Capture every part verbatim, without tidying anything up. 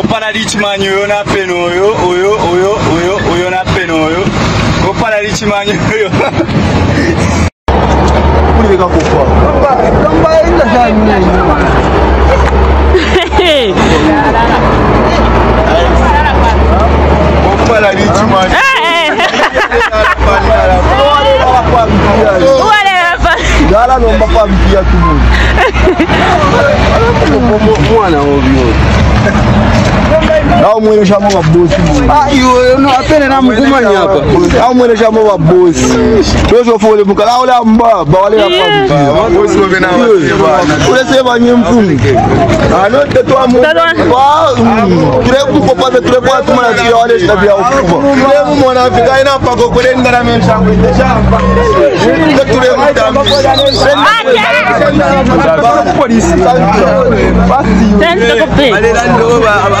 Kopala lichimanyi oyo na peno oyo oyo oyo oyo oyo na peno oyo Kopala lichimanyi oyo Kuleka kufa Baba kamba inda jani Hey Kopala lichimanyi Hey Wale hapa Dala no mbapa mpia tumu Mwana ovyo Au mwele shamo wa boss. Ah, you no apene na mkumanya hapa. Au mwele shamo wa boss. Tozo fole mukala ola mba, ba wale hapa. Boss no vena bana. Kule sema nyemfungu. Ah, no teto amu. Ba, kule kuko pa kule kwa tuma na kile wale tabia ufuko. Kule mwana afika ina pako kule ndara mshangu. Ndio kule mtambi. Ba polisi. Tendo kopi. Alendo ba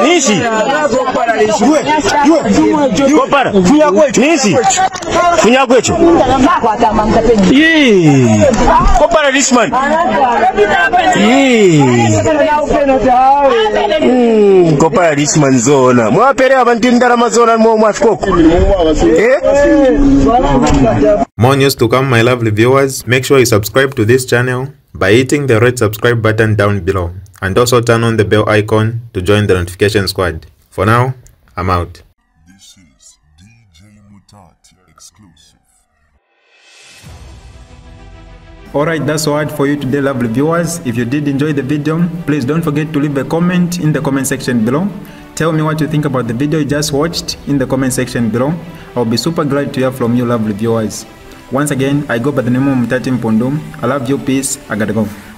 Nisi Kopala Nisi Funya kwecho Yee Kopala this man Yee Kopala this man zona Mwa pere abantu ndarama zona mwa mwafikoku Eh More news to come my lovely viewers. Make sure you subscribe to this channel by hitting the red subscribe button down below. And also turn on the bell icon to join the notification squad. For now, I'm out. This is D J Mutati exclusive. Alright, that's all for you today, lovely viewers. If you did enjoy the video, please don't forget to leave a comment in the comment section below. Tell me what you think about the video you just watched in the comment section below. I'll be super glad to hear from you, lovely viewers. Once again, I go by the name of Mutati Mpundu. I love you, peace, I gotta go.